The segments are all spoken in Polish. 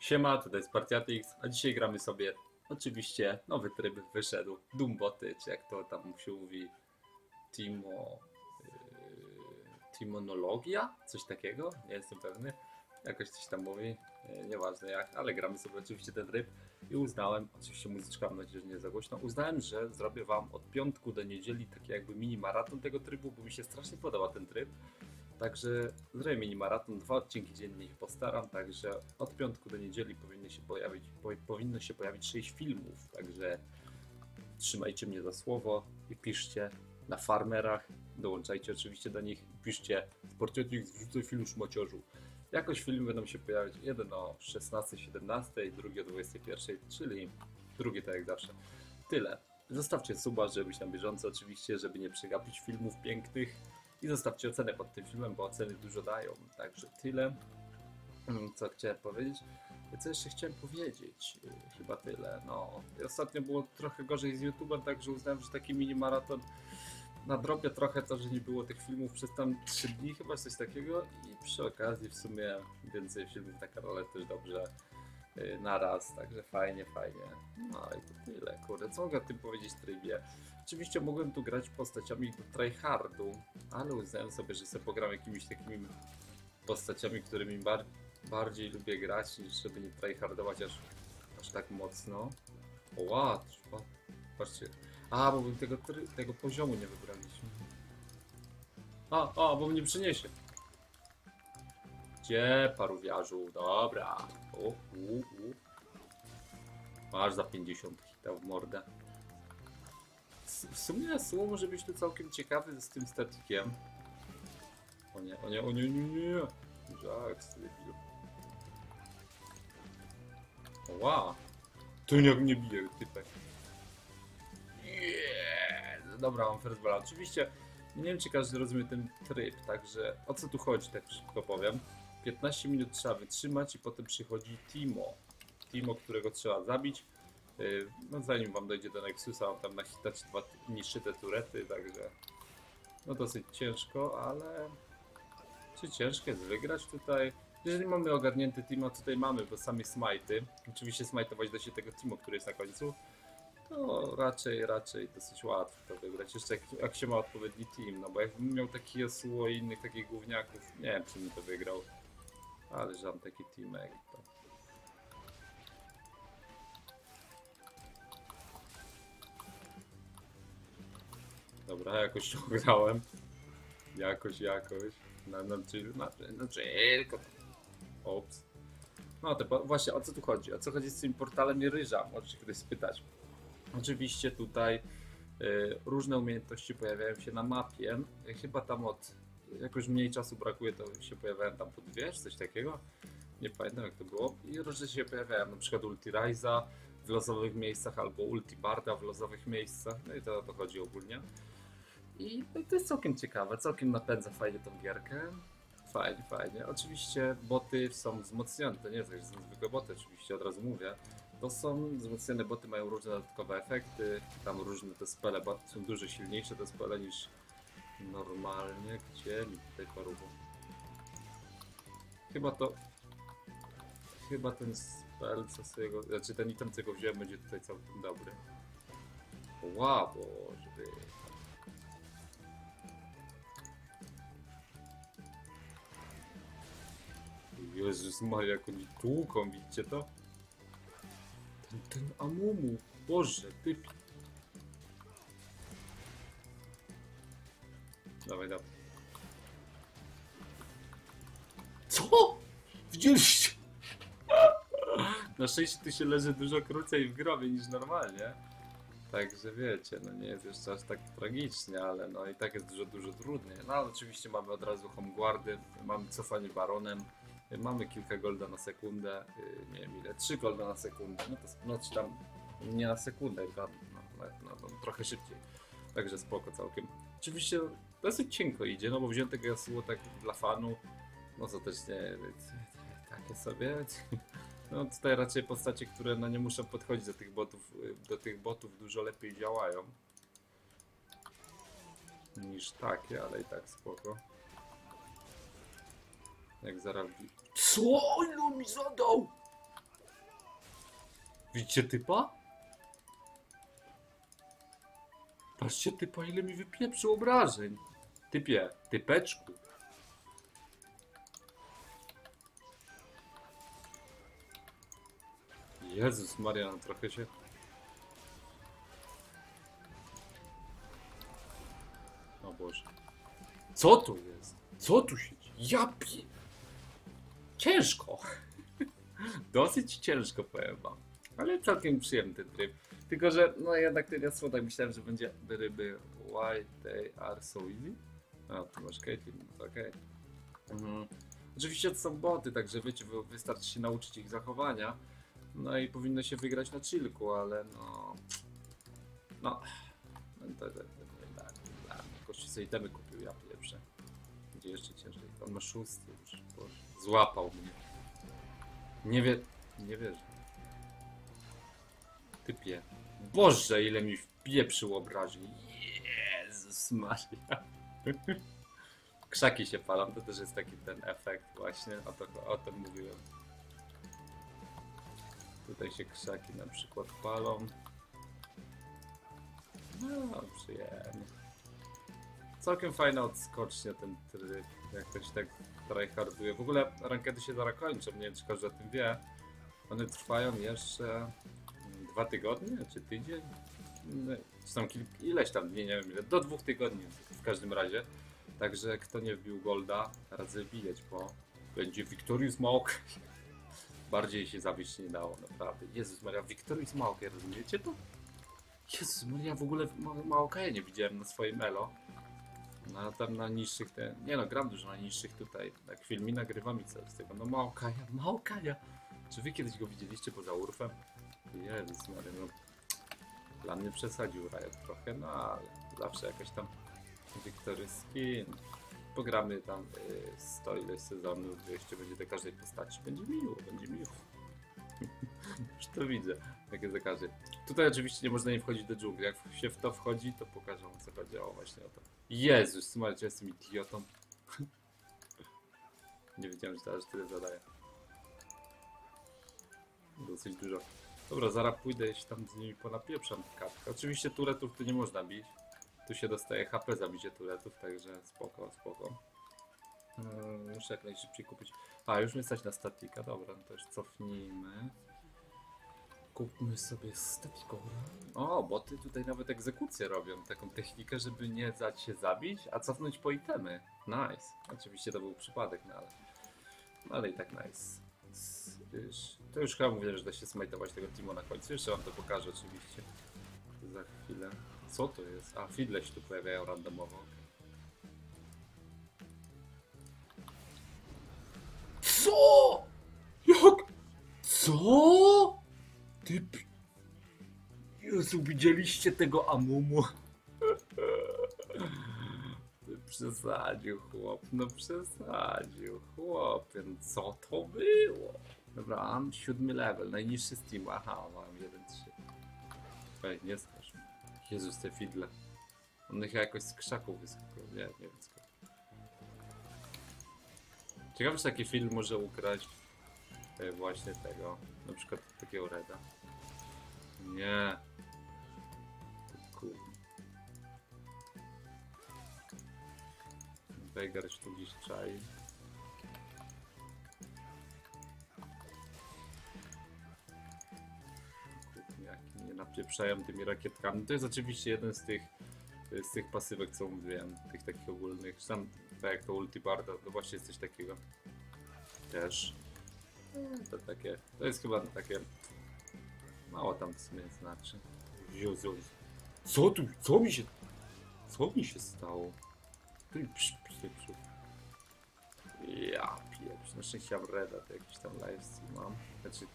Siema, tutaj Spartiatix, a dzisiaj gramy sobie, oczywiście, nowy tryb wyszedł, Doombotycz, jak to tam się mówi, Timonologia? Coś takiego? Nie jestem pewny, jakoś coś tam mówi, nieważne jak, ale gramy sobie oczywiście ten tryb i uznałem, oczywiście muzyczka, mam nadzieję, że nie za głośno, uznałem, że zrobię wam od piątku do niedzieli taki jakby mini maraton tego trybu, bo mi się strasznie podoba ten tryb. Także zrobię mini-maraton, 2 odcinki dziennie ich postaram, także od piątku do niedzieli powinno się pojawić 6 filmów, także trzymajcie mnie za słowo i piszcie na farmerach, dołączajcie oczywiście do nich, piszcie Spartiatix, wrzucaj film szmociorzu. Jakoś filmy będą się pojawiać, jeden o 16-17, drugi o 21, czyli drugi tak jak zawsze. Tyle. Zostawcie suba, żeby być na bieżąco oczywiście, żeby nie przegapić filmów pięknych. I zostawcie ocenę pod tym filmem, bo oceny dużo dają. Także tyle, co chciałem powiedzieć. Co jeszcze chciałem powiedzieć? Chyba tyle. No, ostatnio było trochę gorzej z YouTube'em, także uznałem, że taki mini maraton nadrobię trochę to, że nie było tych filmów przez tam 3 dni, chyba coś takiego. I przy okazji w sumie więcej filmów na kanale też dobrze naraz, także fajnie, fajnie. No i to tyle, kurde, co mogę o tym powiedzieć w trybie? Oczywiście mogłem tu grać postaciami tryhardu, ale uznałem sobie, że sobie pogram jakimiś takimi postaciami, którymi bardziej lubię grać, niż żeby nie tryhardować aż tak mocno. O, łatwo. Patrzcie. A, bo bym tego poziomu nie wybraliśmy. A, bo mnie przyniesie. Gdzie, parówiarzu? Dobra. Masz za 50 hita w mordę. W sumie słowo może być tu całkiem ciekawy z tym statikiem. O nie, o nie, o nie, nie. Żak, zlebił. Ła. Tu nie mnie bije, typek. Yeah. Dobra, mam first ball. Oczywiście nie wiem, czy każdy rozumie ten tryb, także o co tu chodzi, tak szybko powiem. 15 minut trzeba wytrzymać i potem przychodzi Teemo, którego trzeba zabić. No zanim wam dojdzie do Nexusa, on tam na hita czy 2 niszczy te turety, także no dosyć ciężko, ale czy ciężko jest wygrać tutaj? Jeżeli mamy ogarnięty Teemo, tutaj mamy, bo sami smajty, oczywiście smajtować da się tego Teemo, który jest na końcu, to raczej dosyć łatwo to wygrać, jeszcze jak się ma odpowiedni team, no bo jakbym miał taki Yasuo i innych takich gówniaków, nie wiem czy bym to wygrał, ale że mam taki teamek to... Dobra, jakoś to grałem. Jakoś. Na chillko. Ops. No to właśnie o co tu chodzi? O co chodzi z tym portalem i ryża? Możecie kiedyś spytać. Oczywiście tutaj różne umiejętności pojawiają się na mapie. Chyba tam jakoś mniej czasu brakuje, to się pojawiają tam po 2, czy coś takiego. Nie pamiętam jak to było. I różne się pojawiają, na przykład ulti Ryza w losowych miejscach, albo ulti Barda w losowych miejscach. No i to o to chodzi ogólnie. I to jest całkiem ciekawe, całkiem napędza fajnie tą gierkę. Fajnie. Oczywiście boty są wzmocnione, to nie jest tak, że są zwykłe boty, oczywiście od razu mówię. To są wzmocnione boty, mają różne dodatkowe efekty, tam różne te spele, są dużo silniejsze te spele niż normalnie. Gdzie mi tutaj parubo? Chyba ten spel, co sobie go... Znaczy ten item, co go wziąłem, będzie tutaj całkiem dobry. Ła, Boże. Jezus Maria, jak oni tłuką, widzicie to? Ten Amumu, Boże, typ. Dawaj. Co? Widzieliście? Na szczęście tu się leży dużo krócej w grobie niż normalnie. Także wiecie, no nie jest jeszcze aż tak tragicznie, ale no i tak jest dużo trudniej. No ale oczywiście mamy od razu homeguardy, mamy cofanie baronem. Mamy kilka golda na sekundę, nie wiem ile, 3 golda na sekundę, no to no, czy tam nie na sekundę, no, trochę szybciej, także spoko całkiem. Oczywiście dosyć cienko idzie, no bo wziąłem tego Yasuo tak dla fanu, no co też nie, takie sobie, no tutaj raczej postacie, które no nie muszą podchodzić do tych botów dużo lepiej działają niż takie, ale i tak spoko. Jak zarobi. Co on mi zadał? Widzicie typa? Patrzcie typa, ile mi wypieprzył obrażeń. Typie, typeczku. Jezus Maria, trochę się... O Boże. Co tu jest? Co tu się dzieje? Ciężko. Dosyć ciężko, powiem wam. Ale całkiem przyjemny ten tryb. Tylko, że no jednak ten jasło, tak myślałem, że będzie ryby. Why they are so easy? A, tu masz Katie, okej. Oczywiście to są boty, także wiecie, wystarczy się nauczyć ich zachowania. No i powinno się wygrać na chillku, ale no... No... Kości sobie itemy kupił, ja lepsze. Będzie jeszcze ciężej. On ma szósty już. Boże. Złapał mnie. Nie wierzę. Typie. Boże, ile mi wpieprzył obrażeń. Jezus Maria. Krzaki się palą, to też jest taki ten efekt właśnie. O tym mówiłem. Tutaj się krzaki na przykład palą. No, przyjemnie. Całkiem fajna odskocznia ten tryb. Jak ktoś tak tryharduje. W ogóle rankedy się zaraz kończą, nie wiem czy każdy o tym wie. One trwają jeszcze 2 tygodnie, czy tydzień? No, są ileś tam dni, nie wiem ile. Do 2 tygodni w każdym razie. Także kto nie wbił golda, radzę wbijać, bo będzie Victorious Maokai. Bardziej się zawieść nie dało, naprawdę. Jezus Maria, Victorious Maokai, rozumiecie to? Jezus Maria, w ogóle Maokaja nie widziałem na swoim elo. No tam na niższych, te... nie no, gram dużo na niższych tutaj. Tak filmi nagrywam i co z tego. No Maokaja, Maokaja. Czy wy kiedyś go widzieliście poza Urfem? Jezus Maria, no. Dla mnie przesadził Riot trochę, no ale zawsze jakaś tam Victoryski. Pogramy tam 100 ileś sezonów, 200 będzie do każdej postaci. Będzie miło, będzie miło. Już to widzę, jakie za każdej. Tutaj oczywiście nie można nie wchodzić do dżungli. Jak się w to wchodzi, to pokażę wam co chodziło właśnie o to. Jezus, słuchajcie, jestem idiotą. Nie wiedziałem, że teraz tyle zadaję. Dosyć dużo. Dobra, zaraz pójdę, jeśli tam z nimi ponapieprzam kartkę. Oczywiście turetów tu nie można bić. Tu się dostaje HP za bicie turetów, także spoko, spoko. Muszę jak najszybciej kupić. A, już nie stać na statika, dobra, no to już cofnijmy. Kupmy sobie statiką. O, boty tutaj nawet egzekucję robią, taką technikę, żeby nie dać się zabić, a cofnąć po itemy. Nice. Oczywiście to był przypadek, no ale... Ale i tak nice. To już chyba mówię, że da się smajtować tego Teemo na końcu. Jeszcze wam to pokażę oczywiście. Za chwilę. Co to jest? A, Fiddle się tu pojawiają randomowo. Co? Jak? Co? Typ... Jezu, widzieliście tego Amumu? Przesadził chłop, no przesadził chłopie, no co to było? Dobra, mam 7. level, najniższy z Teamu, aha, mam 1-3. Nie skaż mi. Jezus, te Fiddle. One chyba jakoś z krzaków wyskakują, nie wiem skąd. Ciekawe, czy taki film może ukraść właśnie tego, na przykład takiego Reda. Nie. Cool. Vegar się tu gdzieś czai. Jaki nie napieprzają tymi rakietkami. To jest oczywiście jeden z tych pasywek, co mówiłem, tych takich ogólnych. Sam, tak jak to ultibarda, to właśnie jest coś takiego. Też. To takie, to jest chyba takie... Mało tam w sumie znaczy. Jezu. Co tu? Co mi się stało? Ty pieprzu. Ja pieprzu. Na szczęście ja w Reda, to jakiś tam livestream mam. Znaczy...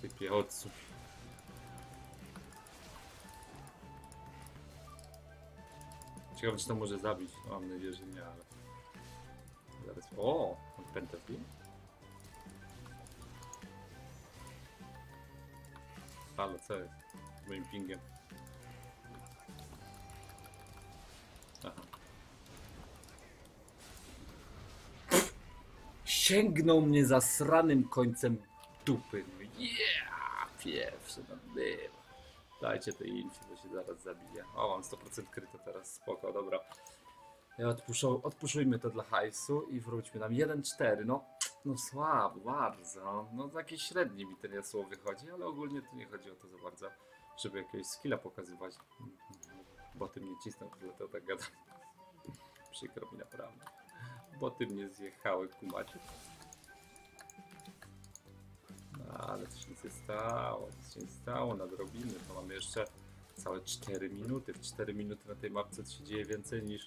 Ty piechodcu. Ciekawe, czy to może zabić. Mam nadzieję, że nie, ale... Zaraz... O! Od Pentapi? Ale co jest? Z moim pingiem. Aha. ciągnął mnie za sranym końcem dupy. No yeah, pierwszy tam bywa. Dajcie tej infy, bo się zaraz zabije. O, mam 100% kryto teraz, spoko, dobra. Ja odpuszczujmy to dla hajsu i wróćmy tam 1-4, no słabo, bardzo. No takie średnie mi ten jasło wychodzi, ale ogólnie to nie chodzi o to za bardzo, żeby jakiegoś skilla pokazywać. Boty mnie cisną, dlatego tak gadam. Przykro mi naprawdę. Boty mnie zjechały, kumacie. No, ale coś nic nie stało, nic nie stało, nadrobimy. To mamy jeszcze całe 4 minuty. W 4 minuty na tej mapce to się dzieje więcej niż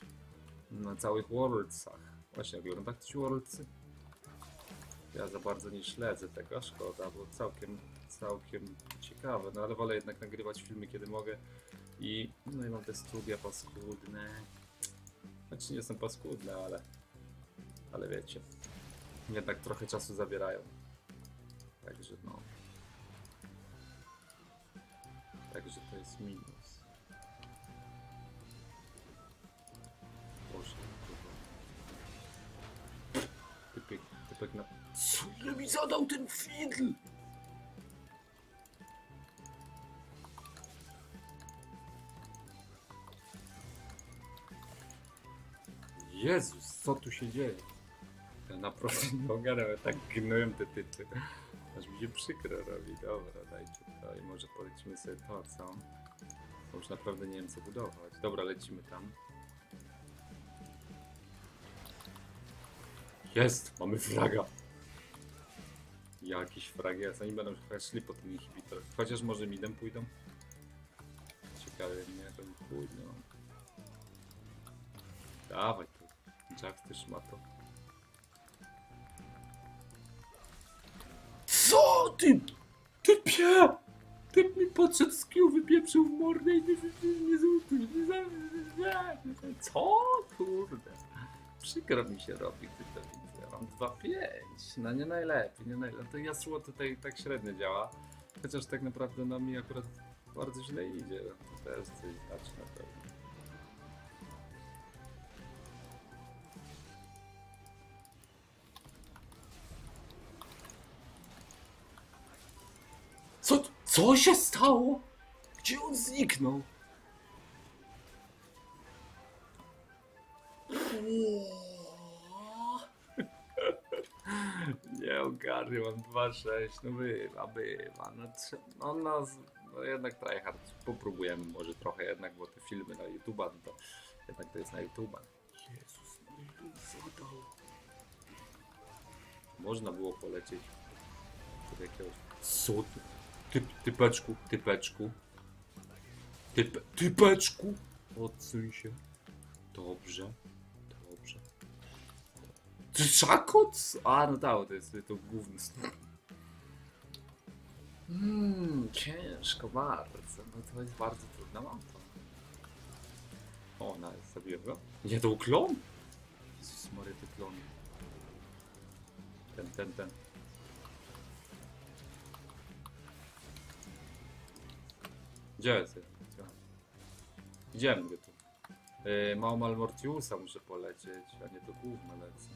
na całych Worldsach. Właśnie oglądam ci Worldsy. Ja za bardzo nie śledzę tego, szkoda, bo całkiem ciekawe. No ale wolę jednak nagrywać filmy, kiedy mogę. I no i mam te studia paskudne. Znaczy nie jestem paskudny, ale wiecie, jednak trochę czasu zabierają. Także no. Także to jest minus. Boże, typek na... Co mi zadał ten Fiddle? Jezus, co tu się dzieje? Ja naprawdę nie ogarnąłem, tak gnułem te typy. Aż mi się przykro robi. Dobra, dajcie to i może polecimy sobie to, co? Bo już naprawdę nie wiem, co budować. Dobra, lecimy tam. Jest! Mamy fraga! Jakiś frag jest. Oni będą chyba szli po tym inhibitorze. Chociaż może midem pójdą. Ciekawe, nie, to mi pójdą. Dawaj tu. Jack też ma to. Co ty? Typie! Typ mi podszedł z kill, wypieprzył w mordę i nie złupił. Co? Kurde. Przykro mi się robi, gdy to widzę. Ja mam 2-5. No nie najlepiej, nie najlepiej. To jasło tutaj tak średnio działa. Chociaż tak naprawdę na mi akurat bardzo źle idzie. To też coś znaczy na pewno. Co się stało? Gdzie on zniknął? Nie ogarnię, mam 2-6, no bywa, no nas, no jednak tryhard, popróbujemy może trochę jednak, bo te filmy na YouTube'a, to jednak to jest na YouTube'a. Jezus, co to? Można było polecieć pod jakiegoś cudu. Typeczku, odsuń się. Dobrze. Ty szakoc? A no dało, to jest to główny. Ciężko bardzo, no to jest bardzo trudna mapa. O, nice, zabiłem go. Nie, to klon? Jezus Maria, te klony. Ten. Gdzie jest? Idziemy go tu. Mało Malmortiusa muszę polecieć, a nie do główne lecę.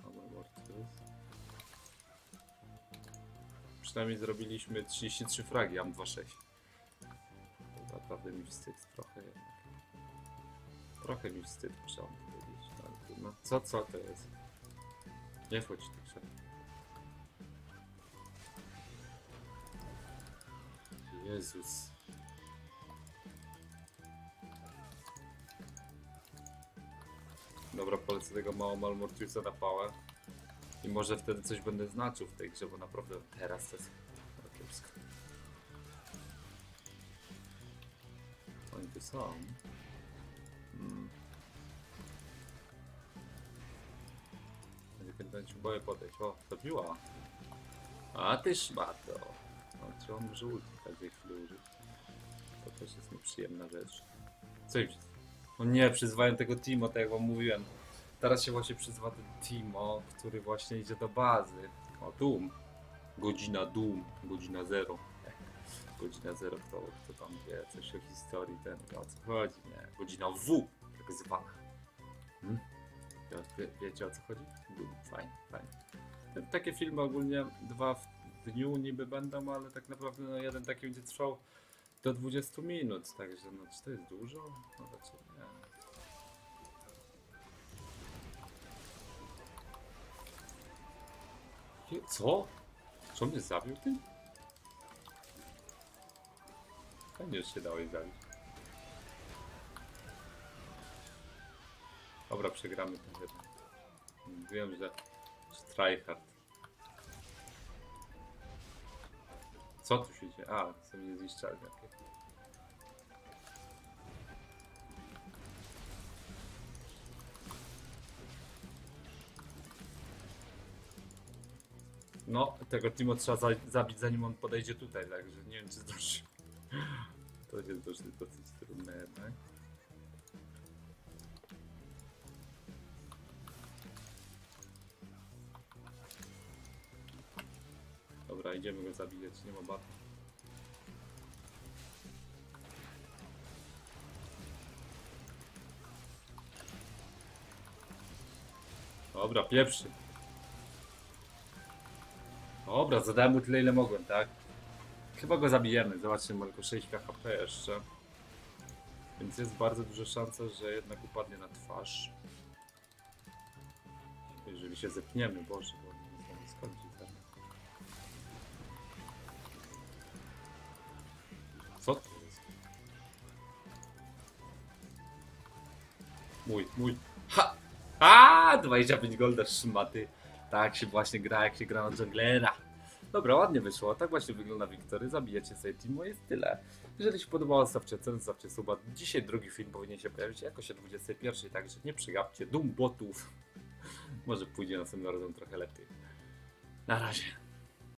Mało Malmortius. Przynajmniej zrobiliśmy 33 fragi, ja mam 2-6. To naprawdę mi wstyd trochę jednak. Trochę mi wstyd, muszę wam powiedzieć. No co to jest? Nie wchodź tak szybko. Jezus. Dobra, polecę tego mało Malmortiusa na pałę. I może wtedy coś będę znaczył w tej grze, bo naprawdę teraz to jest kiepsko. Oni tu są. Będę się boję podejść. O, zabiła. A ty szmato. No, trzeba może uciekać w tej chwili użyć. To też jest nieprzyjemna rzecz. Co im się... No nie, przyzwają tego Teemo, tak jak wam mówiłem. Teraz się właśnie przyzwa ten Teemo, który właśnie idzie do bazy. O, Doom. Godzina Doom. Godzina 0. Godzina 0, kto tam wie coś o historii, ten o co chodzi, nie? Godzina W, tak zwana. Wiecie o co chodzi? Doom, fajnie. takie filmy ogólnie dwa w dniu niby będą, ale tak naprawdę no, jeden taki będzie trwał do 20 minut, także no czy to jest dużo? No raczej nie. Co? Czy on mnie zabił tym? Pewnie już się dało jej zabić. Dobra, przegramy ten jeden. Wiem, że tryhard. Co tu się dzieje? A, są mnie zniszczali. No, tego Teemo trzeba zabić, zanim on podejdzie tutaj, także nie wiem czy zdąży. To jest dosyć trudne jednak. Dobra, idziemy go zabijać, nie ma bata. Dobra, pieprzy. Dobra, zadałem mu tyle ile mogłem, tak? Chyba go zabijemy, zobaczcie, ma tylko 6 HP jeszcze. Więc jest bardzo duża szansa, że jednak upadnie na twarz. Jeżeli się zepniemy, Boże, bo nie znam skończyć. Co to jest? Mój. Ha! A, 25 golda, szmaty. Tak się właśnie gra, jak się gra na junglera. Dobra, ładnie wyszło. Tak właśnie wygląda Victory. Zabijacie sobie Teemo, jest tyle. Jeżeli się podobało, zostawcie cenę, zostawcie suba. Dzisiaj drugi film powinien się pojawić jakoś o 21, także nie przegapcie Doombotów. Może pójdzie następnym razem trochę lepiej. Na razie.